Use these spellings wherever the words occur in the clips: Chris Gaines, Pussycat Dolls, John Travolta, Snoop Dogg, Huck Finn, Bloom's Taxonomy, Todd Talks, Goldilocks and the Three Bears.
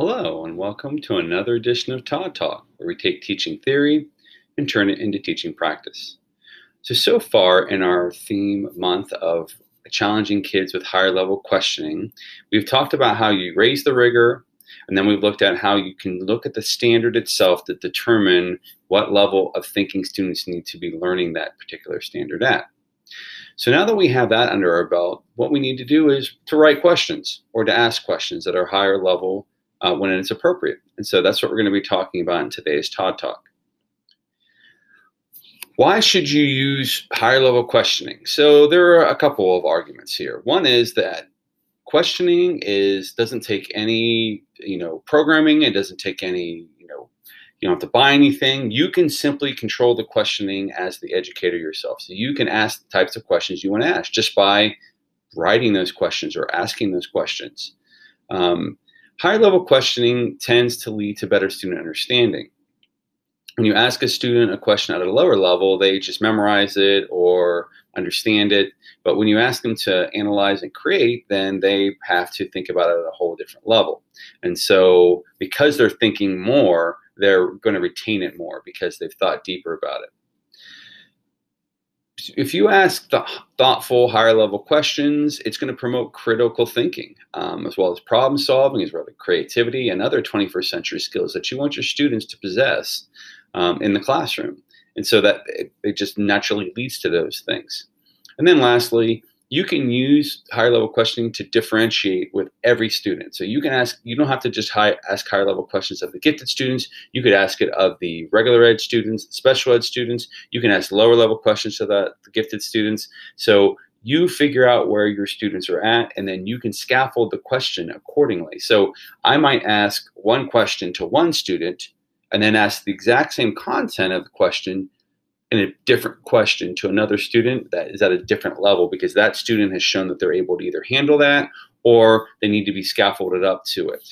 Hello, and welcome to another edition of Todd Talk, where we take teaching theory and turn it into teaching practice. So far in our theme month of challenging kids with higher level questioning, we've talked about how you raise the rigor, and then we've looked at how you can look at the standard itself to determine what level of thinking students need to be learning that particular standard at. So now that we have that under our belt, what we need to do is to write questions or to ask questions that are higher level when it's appropriate. And so that's what we're going to be talking about in today's Todd Talk. Why should you use higher level questioning? So there are a couple of arguments here. One is that questioning doesn't take any, programming. It doesn't take any, you don't have to buy anything. You can simply control the questioning as the educator yourself. So you can ask the types of questions you want to ask just by writing those questions or asking those questions. Higher level questioning tends to lead to better student understanding. When you ask a student a question at a lower level, they just memorize it or understand it. But when you ask them to analyze and create, then they have to think about it at a whole different level. And so because they're thinking more, they're going to retain it more because they've thought deeper about it. If you ask thoughtful, higher level questions, it's going to promote critical thinking, as well as problem solving, as well as creativity and other 21st century skills that you want your students to possess in the classroom. And so that it just naturally leads to those things. And then lastly, you can use higher level questioning to differentiate with every student. So you can ask, you don't have to just ask higher level questions of the gifted students. You could ask it of the regular ed students, special ed students. You can ask lower level questions of the gifted students. So you figure out where your students are at, and then you can scaffold the question accordingly. So I might ask one question to one student and then ask the exact same content of the question and a different question to another student that is at a different level, because that student has shown that they're able to either handle that or they need to be scaffolded up to it.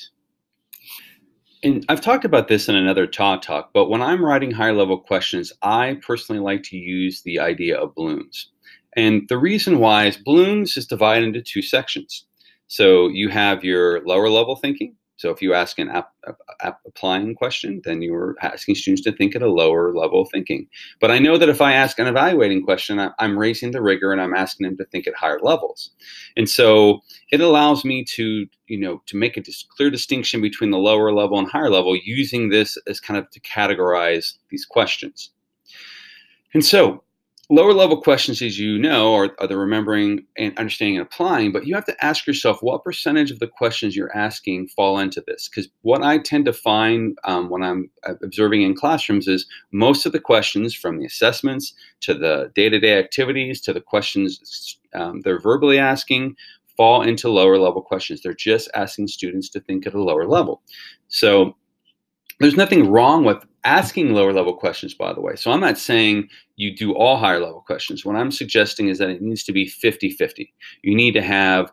And I've talked about this in another Todd Talk, but when I'm writing higher level questions, I personally like to use the idea of Bloom's. And the reason why is Bloom's is divided into two sections. So you have your lower level thinking. So if you ask an applying question, then you are asking students to think at a lower level of thinking. But I know that if I ask an evaluating question, I'm raising the rigor and I'm asking them to think at higher levels. And so it allows me to, to make a clear distinction between the lower level and higher level, using this as kind of to categorize these questions. And so lower level questions, as you know, are the remembering and understanding and applying, but you have to ask yourself what percentage of the questions you're asking fall into this. Because what I tend to find when I'm observing in classrooms is most of the questions, from the assessments to the day-to-day activities to the questions they're verbally asking, fall into lower level questions. They're just asking students to think at a lower level. So there's nothing wrong with asking lower level questions, by the way. So I'm not saying you do all higher level questions. What I'm suggesting is that it needs to be 50-50. You need to have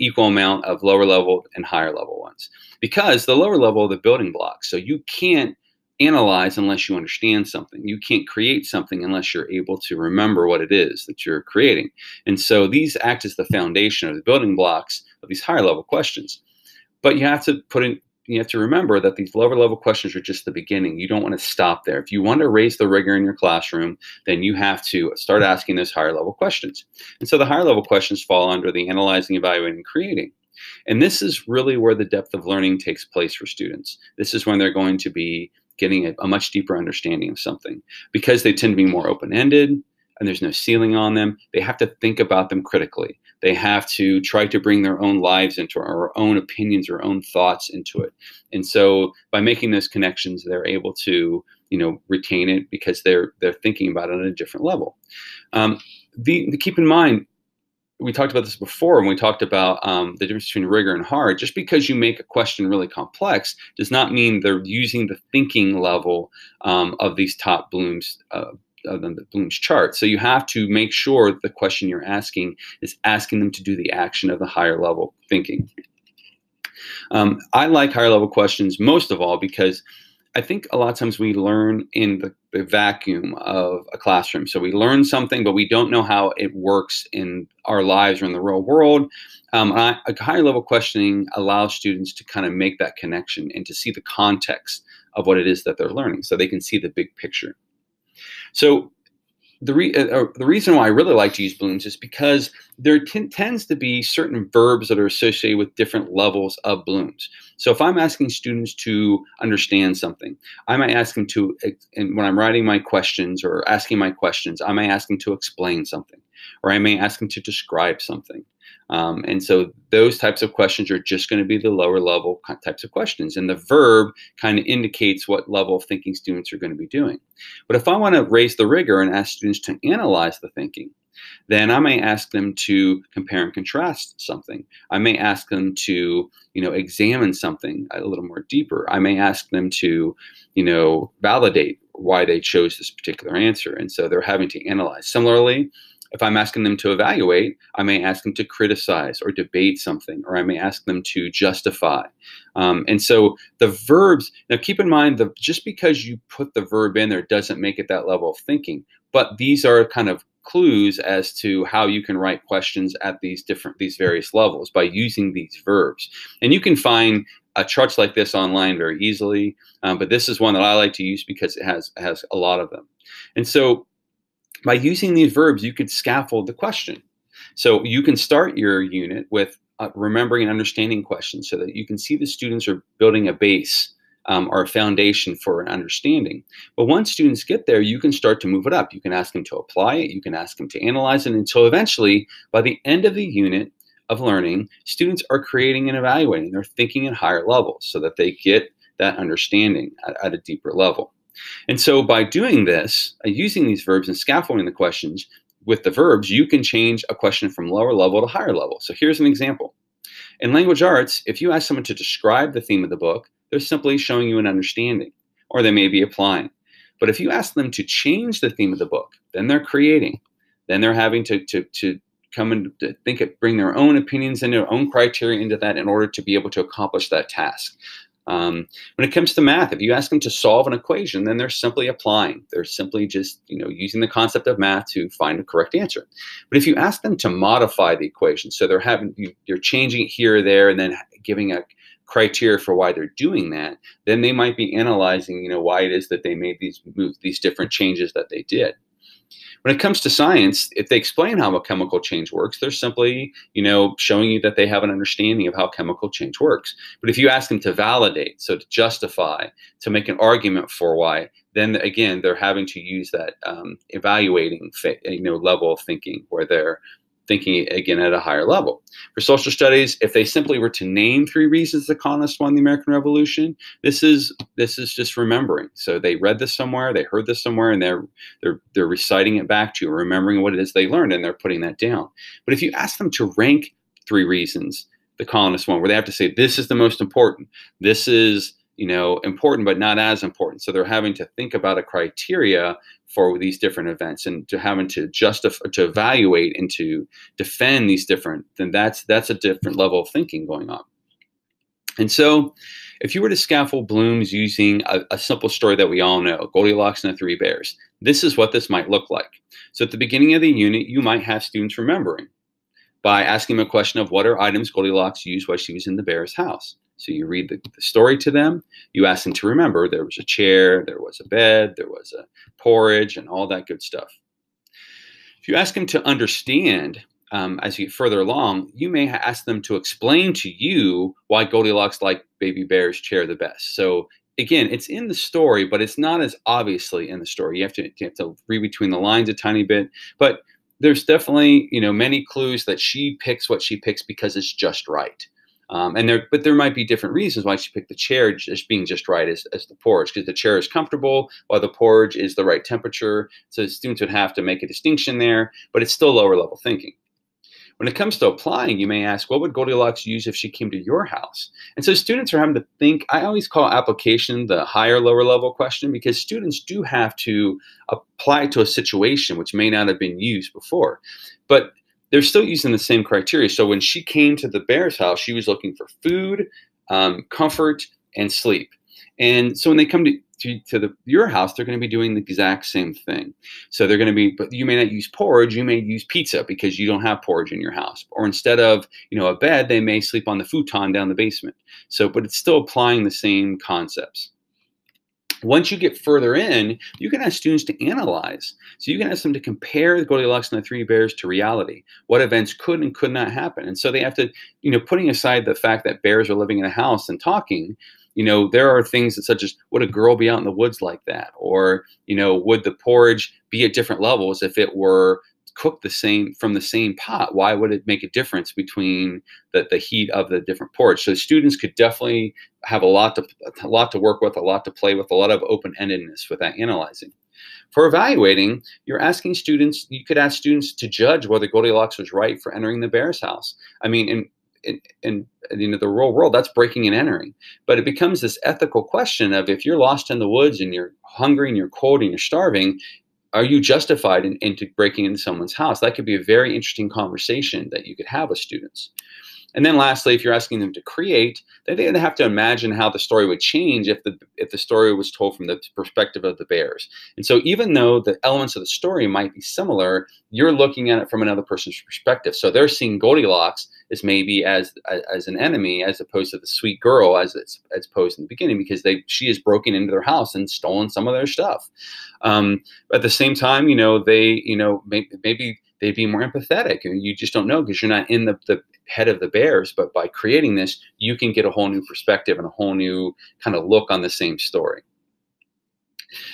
equal amount of lower level and higher level ones, because the lower level are the building blocks. So you can't analyze unless you understand something. You can't create something unless you're able to remember what it is that you're creating. And so these act as the foundation or the building blocks of these higher level questions. But you have to put in, you have to remember that these lower level questions are just the beginning. You don't want to stop there. If you want to raise the rigor in your classroom, then you have to start asking those higher level questions. And so the higher level questions fall under the analyzing, evaluating, and creating. And this is really where the depth of learning takes place for students. This is when they're going to be getting a much deeper understanding of something, because they tend to be more open-ended and there's no ceiling on them. They have to think about them critically. They have to try to bring their own lives into it, or own opinions or own thoughts into it. And so by making those connections, they're able to, retain it, because they're thinking about it on a different level. Keep in mind, we talked about this before when we talked about the difference between rigor and hard. Just because you make a question really complex does not mean they're using the thinking level of these top Bloom's Bloom's chart. So you have to make sure the question you're asking is asking them to do the action of the higher level thinking. I like higher level questions most of all because I think a lot of times we learn in the vacuum of a classroom. So we learn something, but we don't know how it works in our lives or in the real world. A higher level questioning allows students to kind of make that connection and to see the context of what it is that they're learning, so they can see the big picture. So the reason why I really like to use Bloom's is because there tends to be certain verbs that are associated with different levels of Bloom's. So if I'm asking students to understand something, I might ask them to, and when I'm writing my questions or asking my questions, I may ask them to explain something, or I may ask them to describe something. And so those types of questions are just going to be the lower level types of questions. And the verb kind of indicates what level of thinking students are going to be doing. But if I want to raise the rigor and ask students to analyze the thinking, then I may ask them to compare and contrast something. I may ask them to, examine something a little more deeper. I may ask them to, validate why they chose this particular answer. And so they're having to analyze. Similarly, if I'm asking them to evaluate, I may ask them to criticize or debate something, or I may ask them to justify. And so the verbs, now keep in mind that just because you put the verb in there doesn't make it that level of thinking, but these are kind of clues as to how you can write questions at these various levels by using these verbs. And you can find charts like this online very easily, but this is one that I like to use because it has a lot of them. And so by using these verbs, you could scaffold the question. So you can start your unit with remembering and understanding questions so that you can see the students are building a base or a foundation for an understanding. But once students get there, you can start to move it up. You can ask them to apply it. You can ask them to analyze it until eventually, by the end of the unit of learning, students are creating and evaluating. They're thinking at higher levels so that they get that understanding at a deeper level. And so by doing this, using these verbs and scaffolding the questions with the verbs, you can change a question from lower level to higher level. So here's an example. In language arts, if you ask someone to describe the theme of the book, they're simply showing you an understanding, or they may be applying. But if you ask them to change the theme of the book, then they're creating. Then they're having to come and think it, bring their own opinions and their own criteria into that in order to be able to accomplish that task. When it comes to math, if you ask them to solve an equation, then they're simply applying. They're simply just, using the concept of math to find a correct answer. But if you ask them to modify the equation, so they're you're changing it here or there and then giving a criteria for why they're doing that, then they might be analyzing, why it is that they made these moves, these different changes that they did. When it comes to science, if they explain how a chemical change works, they're simply, showing you that they have an understanding of how chemical change works. But if you ask them to validate, so to justify, to make an argument for why, then again, they're having to use that evaluating, level of thinking where they're thinking again at a higher level. For social studies, if they simply were to name three reasons the colonists won the American Revolution, this is just remembering. So they read this somewhere, they heard this somewhere, and they're reciting it back to you, remembering what it is they learned, and they're putting that down. But if you ask them to rank three reasons the colonists won, where they have to say this is the most important, this is important but not as important. So they're having to think about a criteria for these different events and to having to justify, to evaluate and to defend these different, then that's a different level of thinking going on. And so if you were to scaffold Bloom's using a simple story that we all know, Goldilocks and the Three Bears, this is what this might look like. So at the beginning of the unit, you might have students remembering by asking them a question of what are items Goldilocks used while she was in the bear's house. So you read the story to them, you ask them to remember there was a chair, there was a bed, there was a porridge, and all that good stuff. If you ask them to understand as you get further along, you may ask them to explain to you why Goldilocks liked Baby Bear's chair the best. So again, it's in the story, but it's not as obviously in the story. You have to read between the lines a tiny bit, but there's definitely many clues that she picks what she picks because it's just right. But there might be different reasons why she picked the chair as being just right as the porridge, because the chair is comfortable while the porridge is the right temperature. So students would have to make a distinction there, but it's still lower level thinking. When it comes to applying, you may ask, what would Goldilocks use if she came to your house? And so students are having to think. I always call application the higher, lower level question because students do have to apply to a situation which may not have been used before. But they're still using the same criteria. So when she came to the bear's house, she was looking for food, comfort, and sleep. And so when they come to your house, they're going to be doing the exact same thing. So they're going to be, but you may not use porridge, you may use pizza because you don't have porridge in your house. Or instead of, you know, a bed, they may sleep on the futon down the basement. So, but it's still applying the same concepts. Once you get further in, you can ask students to analyze. So you can ask them to compare the Goldilocks and the Three Bears to reality. What events could and could not happen? And so they have to, you know, putting aside the fact that bears are living in a house and talking, you know, there are things that, such as, would a girl be out in the woods like that? Or, you know, would the porridge be at different levels if it were cooked the same from the same pot? Why would it make a difference between the heat of the different porridge? So students could definitely have a lot to work with, a lot to play with, a lot of open-endedness with that analyzing. For evaluating, you're asking students, you could ask students to judge whether Goldilocks was right for entering the bear's house. I mean, in you know, the real world, that's breaking and entering. But it becomes this ethical question of, if you're lost in the woods and you're hungry and you're cold and you're starving, are you justified into breaking into someone's house? That could be a very interesting conversation that you could have with students. And then lastly, if you're asking them to create, they have to imagine how the story would change if the story was told from the perspective of the bears. And so even though the elements of the story might be similar, you're looking at it from another person's perspective. So they're seeing Goldilocks as maybe as an enemy, as opposed to the sweet girl as posed in the beginning, because she has broken into their house and stolen some of their stuff. At the same time, you know, maybe they'd be more empathetic, and you just don't know because you're not in the head of the bears. But by creating this, you can get a whole new perspective and a whole new kind of look on the same story.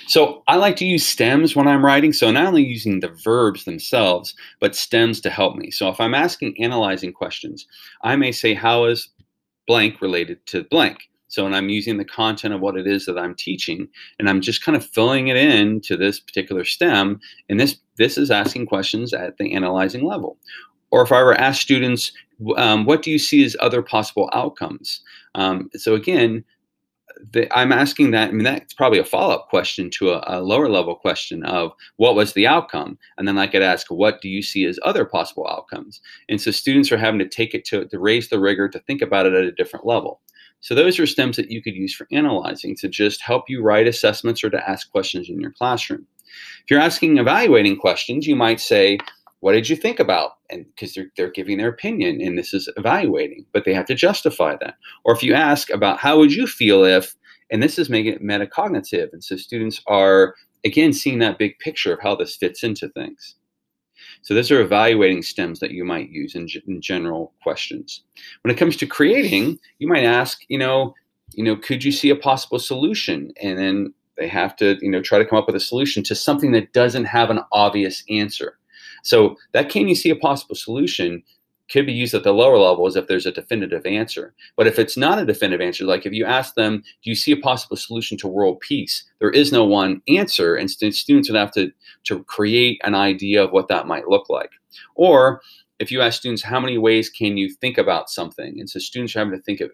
So I like to use stems when I'm writing. So not only using the verbs themselves, but stems to help me. So if I'm asking analyzing questions, I may say, how is blank related to blank? So when I'm using the content of what it is that I'm teaching, and I'm just kind of filling it in to this particular stem, and this is asking questions at the analyzing level. Or if I were to ask students, what do you see as other possible outcomes? So again, I'm asking that, I mean, that's probably a follow-up question to a lower level question of what was the outcome? And then I could ask, what do you see as other possible outcomes? And so students are having to take it to raise the rigor to think about it at a different level. So those are stems that you could use for analyzing to just help you write assessments or to ask questions in your classroom. If you're asking evaluating questions, you might say, what did you think about? And because they're giving their opinion, and this is evaluating, but they have to justify that. Or if you ask about how would you feel if, and this is making it metacognitive. And so students are, again, seeing that big picture of how this fits into things. So those are evaluating stems that you might use in general questions. When it comes to creating, you might ask, you know, could you see a possible solution? And then they have to, you know, try to come up with a solution to something that doesn't have an obvious answer. So that can you see a possible solution could be used at the lower levels if there's a definitive answer. But if it's not a definitive answer, like if you ask them, do you see a possible solution to world peace? There is no one answer, and students would have to create an idea of what that might look like. Or if you ask students, how many ways can you think about something? And so students are having to think of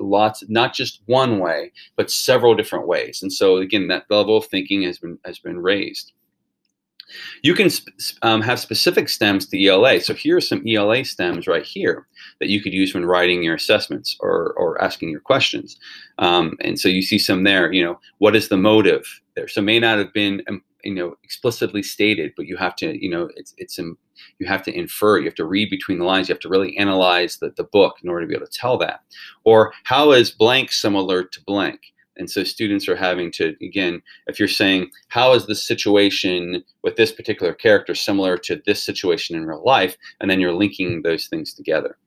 lots, not just one way, but several different ways. And so again, that level of thinking has been raised. You can have specific stems to ELA. So here are some ELA stems right here that you could use when writing your assessments or asking your questions. And so you see some there, you know, what is the motive there? So may not have been, you know, explicitly stated, but you have to, you know, you have to infer, you have to read between the lines, you have to really analyze the book in order to be able to tell that. Or how is blank similar to blank? And so students are having to, again, if you're saying, how is this situation with this particular character similar to this situation in real life? And then you're linking those things together.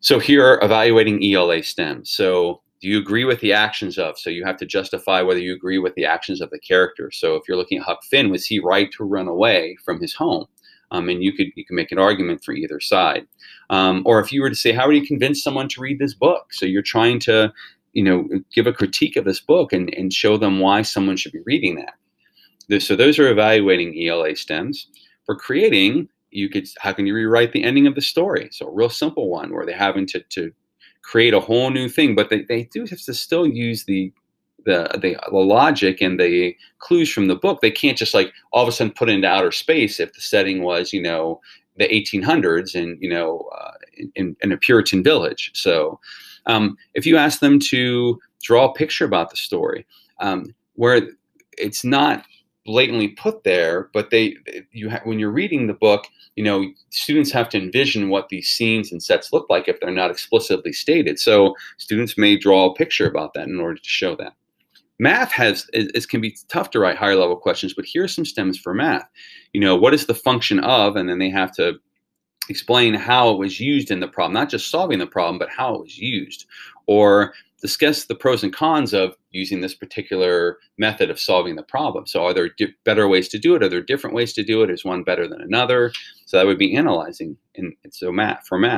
So here are evaluating ELA stems. So do you agree with the actions of? So you have to justify whether you agree with the actions of the character. So if you're looking at Huck Finn, was he right to run away from his home? And you can make an argument for either side. Or if you were to say, how would you convince someone to read this book? So you're trying to, you know, give a critique of this book and show them why someone should be reading that. So those are evaluating ELA stems. For creating, you could, how can you rewrite the ending of the story? So a real simple one where they're having to create a whole new thing, but they do have to still use the logic and the clues from the book. They can't just like all of a sudden put it into outer space if the setting was, you know, the 1800s and, you know, in a Puritan village. So if you ask them to draw a picture about the story, where it's not blatantly put there, but when you're reading the book, you know, students have to envision what these scenes and sets look like if they're not explicitly stated. So students may draw a picture about that in order to show that. Math can be tough to write higher level questions, but here are some stems for math. You know, what is the function of, and then they have to explain how it was used in the problem, not just solving the problem, but how it was used, or discuss the pros and cons of using this particular method of solving the problem. So are there better ways to do it? Are there different ways to do it? Is one better than another? So that would be analyzing, so math. When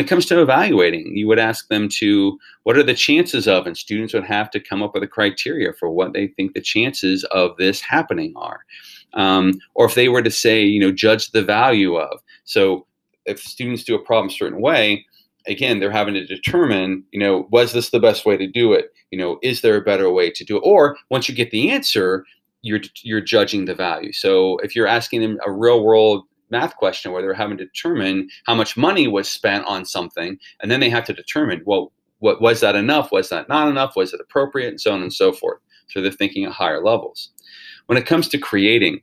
it comes to evaluating, you would ask them to, what are the chances of, and students would have to come up with a criteria for what they think the chances of this happening are. Or if they were to say, you know, judge the value of. So if students do a problem a certain way, again, they're having to determine, you know, was this the best way to do it? You know, is there a better way to do it? Or once you get the answer, you're judging the value. So if you're asking them a real world math question where they're having to determine how much money was spent on something, and then they have to determine, well, what was that enough? Was that not enough? Was it appropriate? And so on and so forth. So they're thinking at higher levels. When it comes to creating,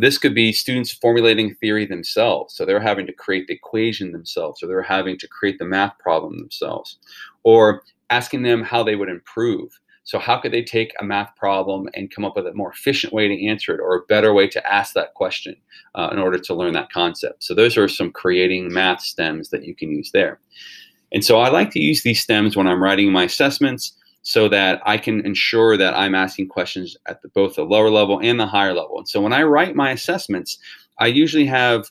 this could be students formulating theory themselves. So they're having to create the equation themselves, or they're having to create the math problem themselves, or asking them how they would improve. So how could they take a math problem and come up with a more efficient way to answer it, or a better way to ask that question in order to learn that concept? So those are some creating math stems that you can use there. And so I like to use these stems when I'm writing my assessments, so that I can ensure that I'm asking questions at both the lower level and the higher level. And so when I write my assessments, I usually have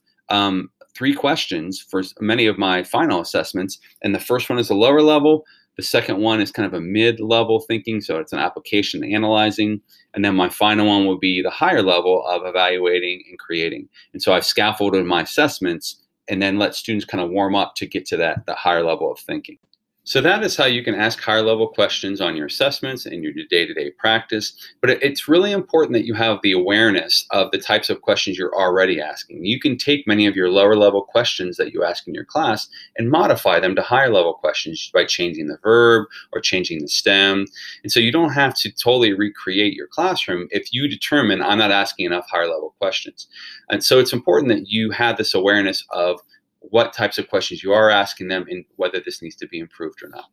three questions for many of my final assessments. And the first one is the lower level. The second one is kind of a mid-level thinking, so it's an application analyzing. And then my final one will be the higher level of evaluating and creating. And so I've scaffolded my assessments and then let students kind of warm up to get to that higher level of thinking. So that is how you can ask higher level questions on your assessments and your day-to-day practice. But it's really important that you have the awareness of the types of questions you're already asking. You can take many of your lower level questions that you ask in your class and modify them to higher level questions by changing the verb or changing the stem. And so you don't have to totally recreate your classroom if you determine I'm not asking enough higher level questions. And so it's important that you have this awareness of what types of questions you are asking them and whether this needs to be improved or not.